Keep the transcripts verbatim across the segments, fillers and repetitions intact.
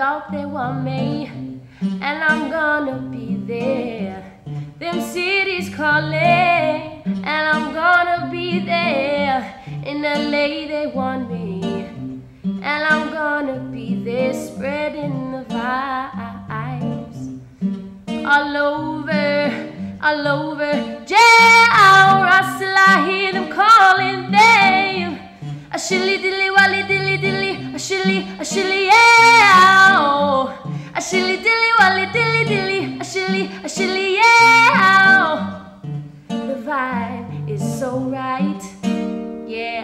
York they want me, and I'm gonna be there. Them cities calling, and I'm gonna be there. In L A they want me, and I'm gonna be there, spreading the vibes all over, all over. J R Russell, I hear them calling them. A shilly dilly wally dilly dilly, a shilly, a shilly, yeah. Oh, a shilly dilly wally dilly dilly, a shilly, a shilly, yeah. Oh, the vibe is so right, yeah.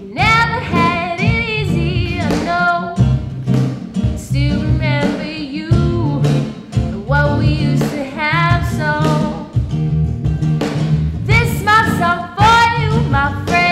You never had it easy, I know. Still remember you and what we used to have, so this my song for you, my friend.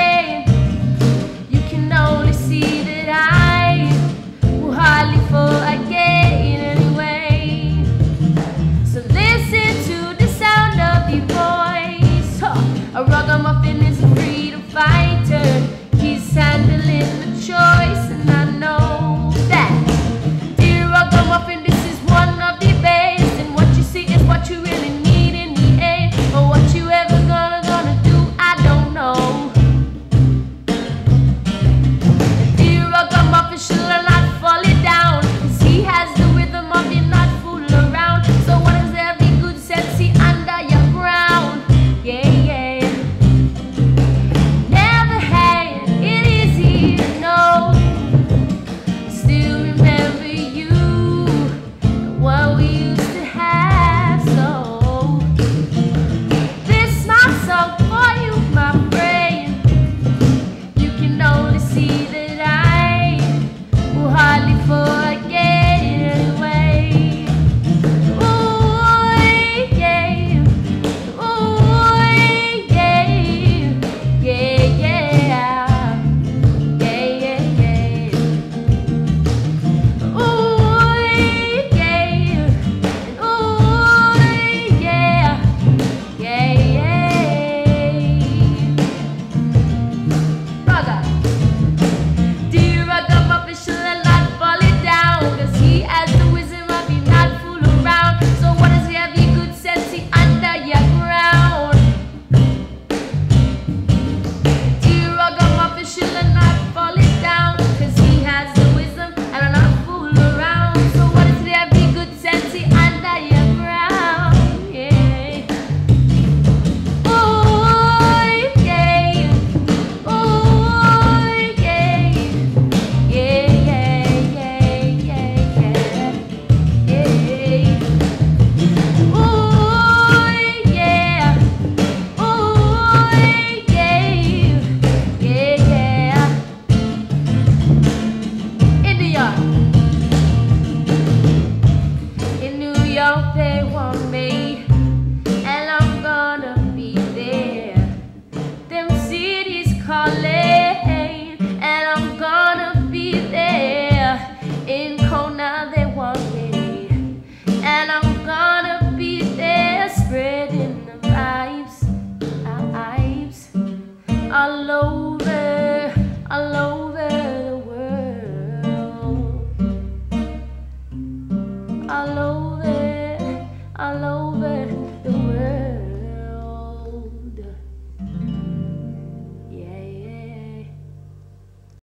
All over, all over the world. All over, all over.